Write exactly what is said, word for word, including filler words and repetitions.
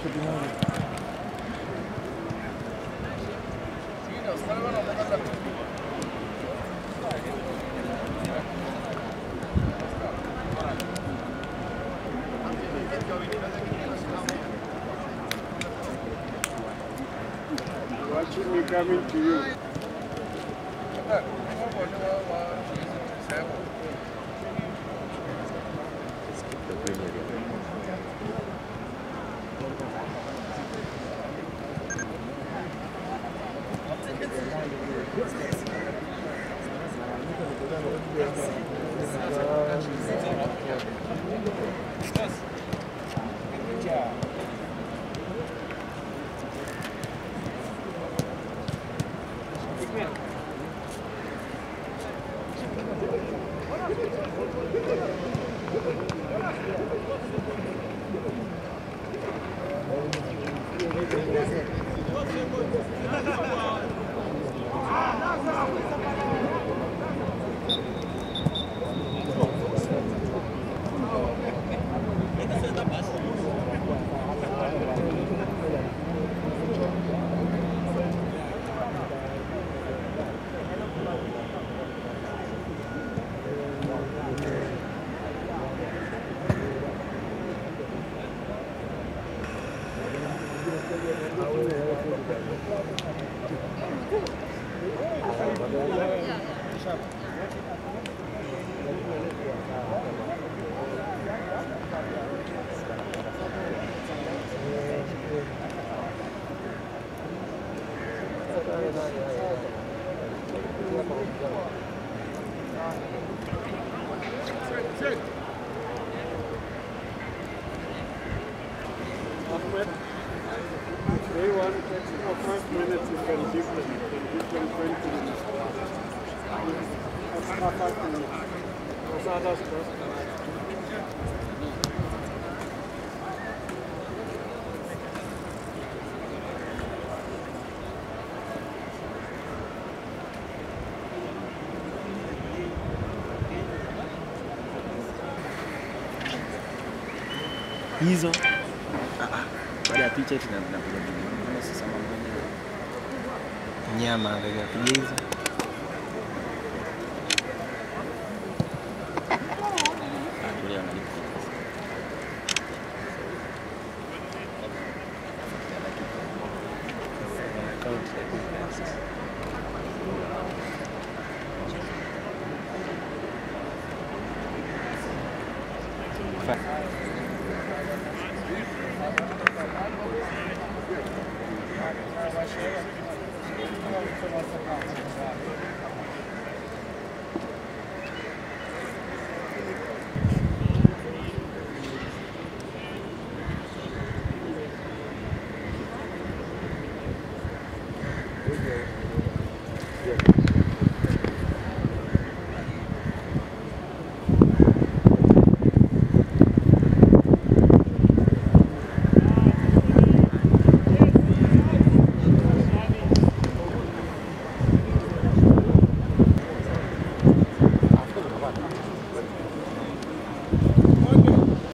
should be moving. What should be coming to you? Hizo baada ya picha tunapiga nini sasa mambo ni nyama ndio piga hizo yeah.